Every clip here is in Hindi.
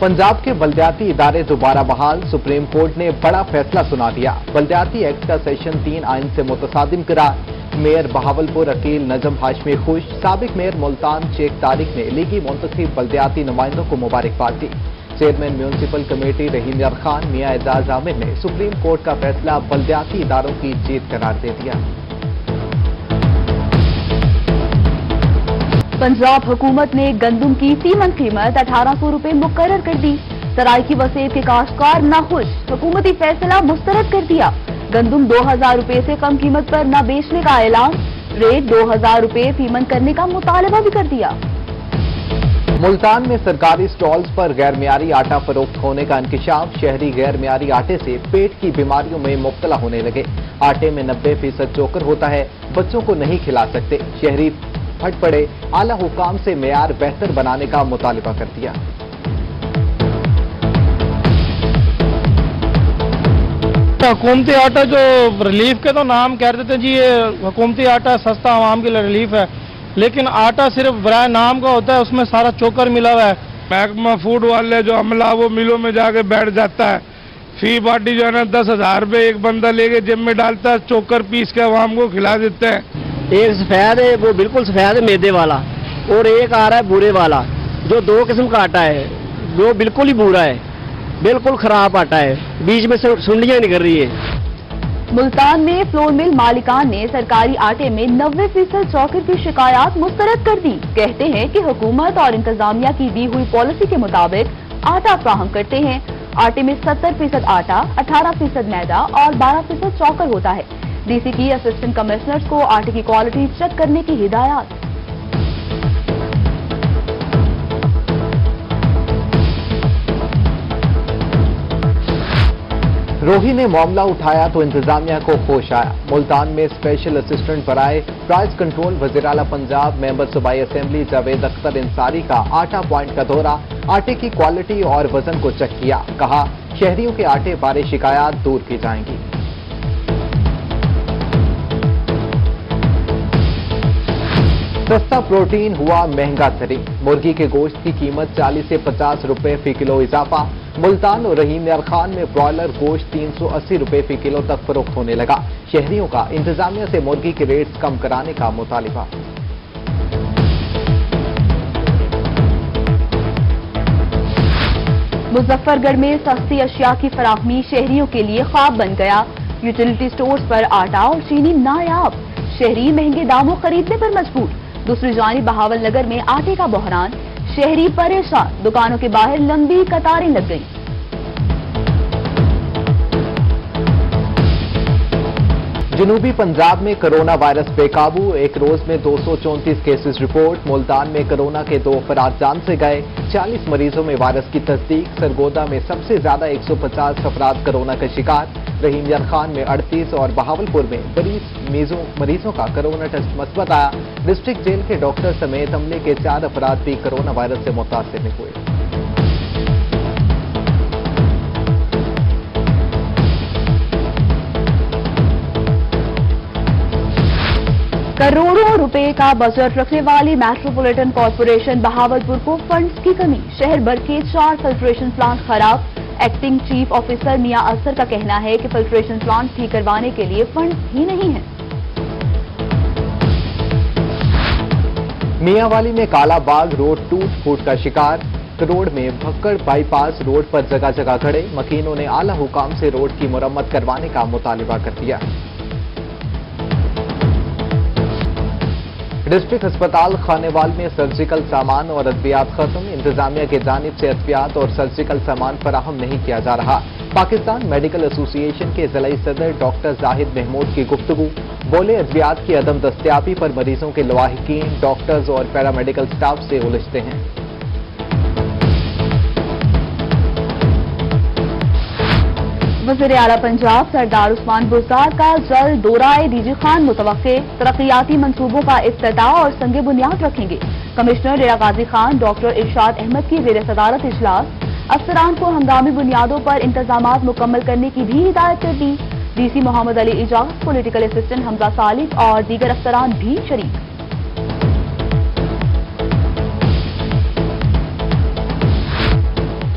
पंजाब के बलदयाती इदारे दोबारा बहाल, सुप्रीम कोर्ट ने बड़ा फैसला सुना दिया। बलदयाती एक्ट का सेक्शन 3 आइन से मुतसादिम करार। मेयर बहावलपुर अकील नजम हाशमी खुश। साबिक मेयर मुल्तान शेख तारिक ने लीगी मुंतखिब बलदयाती नुमाइंदों को मुबारकबाद दी। Chairman municipal committee Rahim Yar Khan मियां इजाज आमिर ने सुप्रीम कोर्ट का फैसला बलदयाती इदारों की जीत करार दे दिया। पंजाब हुकूमत ने गंदम की सीमन कीमत 1800 रुपए मुकर्रर कर दी। सरायकी वसेब के काश्तकार नाखुश, हुकूमती फैसला मुस्तरद कर दिया। गंदम 2000 रुपए से कम कीमत पर न बेचने का ऐलान, रेट 2000 रुपए फीमन करने का मुतालबा भी कर दिया। मुल्तान में सरकारी स्टॉल्स पर गैर मियारी आटा फरोख्त होने का इंकशाफ। शहरी गैर मियारी आटे से पेट की बीमारियों में मुब्तला होने लगे। आटे में 90% चोकर होता है, बच्चों को नहीं खिला सकते। शहरी फट पड़े, आला हुकाम से मेयार बेहतर बनाने का मुतालिबा कर दिया। हुकूमती आटा जो रिलीफ के तो नाम कह देते हैं जी, ये हुकूमती आटा सस्ता आवाम के लिए रिलीफ है, लेकिन आटा सिर्फ बराए नाम का होता है, उसमें सारा चोकर मिला हुआ है। महकमा फूड वाले जो अमला वो मिलों में जाके बैठ जाता है। फी पार्टी जो है ना 10,000 रुपये एक बंदा लेके जेब में डालता है, चोकर पीस के आवाम को खिला देते हैं। एक सफ़ेद है वो बिल्कुल सफ़ेद है मैदे वाला, और एक आ रहा है भूरे वाला, जो दो किस्म का आटा है, वो बिल्कुल ही भूरा है, बिल्कुल खराब आटा है, बीच में से सुंडियाँ निकल रही है। मुल्तान में फ्लोर मिल मालिकान ने सरकारी आटे में 90% चौकर की शिकायत मुस्तरद कर दी। कहते हैं कि हुकूमत और इंतजामिया की दी हुई पॉलिसी के मुताबिक आटा फ्राहम करते हैं। आटे में 70% आटा, 18% मैदा और 12% चौकर होता है। डीसी की असिस्टेंट कमिश्नर्स को आटे की क्वालिटी चेक करने की हिदायत। रोही ने मामला उठाया तो इंतजामिया को होश आया। मुल्तान में स्पेशल असिस्टेंट बनाए। प्राइस कंट्रोल वजीर आला पंजाब मेंबर सूबाई असेंबली जावेद अख्तर इंसारी का आटा पॉइंट का दौरा, आटे की क्वालिटी और वजन को चेक किया। कहा शहरियों के आटे बारे शिकायत दूर की जाएंगी। सस्ता प्रोटीन हुआ महंगा तरी। मुर्गी के गोश्त की कीमत 40 से 50 रुपए फी किलो इजाफा। मुल्तान और रहीम यार खान में ब्रॉयलर गोश्त 380 रुपए फी किलो तक फरोख्त होने लगा। शहरियों का इंतजामिया से मुर्गी के रेट्स कम कराने का मुतालिबा। मुजफ्फरगढ़ में सस्ती अशिया की फराहमी शहरियों के लिए ख्वाब बन गया। यूटिलिटी स्टोर्स पर आटा और चीनी नायाब, शहरी महंगे दामों खरीदने पर मजबूर। दूसरी जानी बहावल नगर में आटे का बहरान, शहरी परेशान, दुकानों के बाहर लंबी कतारें लग गईं। जनूबी पंजाब में कोरोना वायरस बेकाबू, एक रोज में 234 केसेस रिपोर्ट। मुल्तान में कोरोना के 2 फरार जान से गए, 40 मरीजों में वायरस की तस्दीक। सरगोदा में सबसे ज्यादा 150 अफराद कोरोना का शिकार। रहीम यार खान में 38 और बहावलपुर में 20 मरीजों का कोरोना टेस्ट मस्बत आया। डिस्ट्रिक्ट जेल के डॉक्टर समेत अमले के 4 अफराद भी कोरोना वायरस से मुतासर हुए। करोड़ों रुपए का बजट रखने वाली मेट्रोपॉलिटन कॉरपोरेशन बहावलपुर को फंड्स की कमी। शहर भर के 4 फिल्ट्रेशन प्लांट खराब। Acting chief officer Mian Akhtar का कहना है कि फिल्ट्रेशन प्लांट ठीक करवाने के लिए फंड्स ही नहीं है। मियांवाली में कालाबाग रोड टूट फूट का शिकार। करोड़ में भक्कड़ बाईपास रोड पर जगह जगह खड़े। मकीनों ने आला हुकाम से रोड की मरम्मत करवाने का मुतालिबा कर दिया। डिस्ट्रिक्ट अस्पताल खानेवाल में सर्जिकल सामान और अद्वियात खत्म। इंतजामिया की जानिब से अद्वियात और सर्जिकल सामान फराहम नहीं किया जा रहा। पाकिस्तान मेडिकल एसोसिएशन के जिलाई सदर डॉक्टर जाहिद महमूद की गुफ्तगू। बोले अद्वियात की अदम दस्तियाबी पर मरीजों के लवाहिकीन, डॉक्टर्स और पैरामेडिकल स्टाफ से उलझते हैं। वज़ीर आला पंजाब सरदार उस्मान बुज़दार का जल्द दौराए डीजी खान मुतवक्के। तरक्याती मंसूबों का इफ्तिताह और संग बुनियाद रखेंगे। कमिश्नर डेरा गाजी खान डॉक्टर इरशाद अहमद की ज़ेर सदारत इजलास। अफसरान को हंगामी बुनियादों पर इंतजाम मुकम्मल करने की भी हिदायत कर दी। DC Mohammad Ali Ijaz, political assistant Hamza Salik और दीगर अफसरान भी शरीक।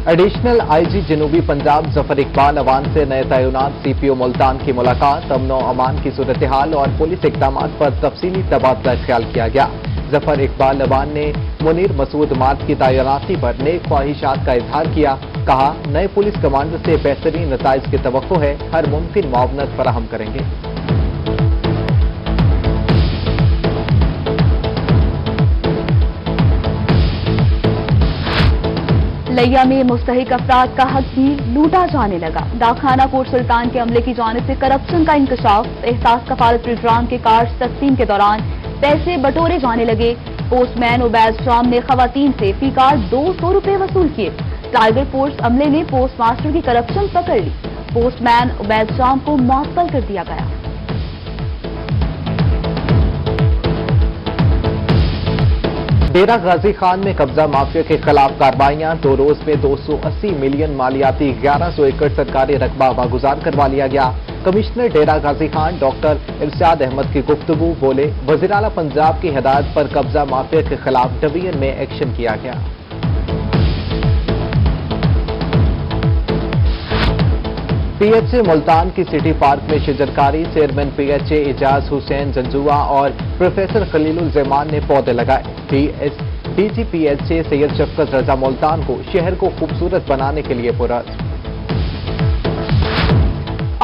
एडिशनल आईजी जनूबी पंजाब जफर इकबाल अवान से नए तैनात सीपीओ मुल्तान की मुलाकात। अमन व अमान की सूरतहाल और पुलिस इकदाम पर तफसीली तबादला ख्याल किया गया। जफर इकबाल अवान ने मुनीर मसूद मात की तैनाती पर नेक ख्वाहिशात का इजहार किया। कहा, नए पुलिस कमांडर से बेहतरीन नताइज की तवक्को है, हर मुमकिन मुआवनत फराहम करेंगे। लैया में मुस्तहिक अफराद का हक भी लूटा जाने लगा। डाकखाना कोट सुल्तान के अमले की जानिब से करप्शन का इंकशाफ। एहसास कफालत प्रोग्राम के कार्ड तकसीम के दौरान पैसे बटोरे जाने लगे। पोस्टमैन उबैद शाम ने खवातीन से फी कार्ड 200 रुपये वसूल किए। टाइगर फोर्स अमले ने पोस्ट मास्टर की करप्शन पकड़ ली। पोस्टमैन उबैद शाम को मुअत्तल कर दिया गया। डेरा गाजी खान में कब्जा माफिया के खिलाफ कार्रवाइयां। 2 रोज में 280 मिलियन मालियाती 1100 एकड़ सरकारी रकबा वागुजार करवा लिया गया। कमिश्नर डेरा गाजी खान डॉक्टर इरशाद अहमद की गुफ्तगू। बोले, वज़ीर आला पंजाब की हिदायत पर कब्जा माफिया के खिलाफ डिवीजन में एक्शन किया गया। पीएचए मुल्तान की सिटी पार्क में शिजरकारी। चेयरमैन पीएचए इजाज हुसैन जंजुआ और प्रोफेसर खलील उल जमान ने पौधे लगाए। डीजी पीएचए सैयद शफकत रजा मुल्तान को शहर को खूबसूरत बनाने के लिए पुरस्कार।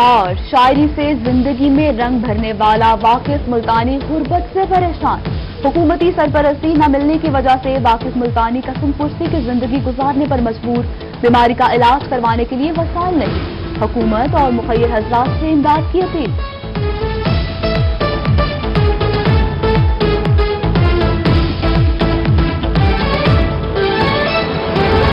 और शायरी से जिंदगी में रंग भरने वाला वाकिफ मुल्तानी गुर्बत से परेशान। हुकूमती सरपरस्ती न मिलने की वजह से वाकिफ मुल्तानी कसमपुर्सी की जिंदगी गुजारने पर मजबूर। बीमारी का इलाज करवाने के लिए वसाइल नहीं। हुकूमत और मुखिर हजरात से इमदाद की अपील।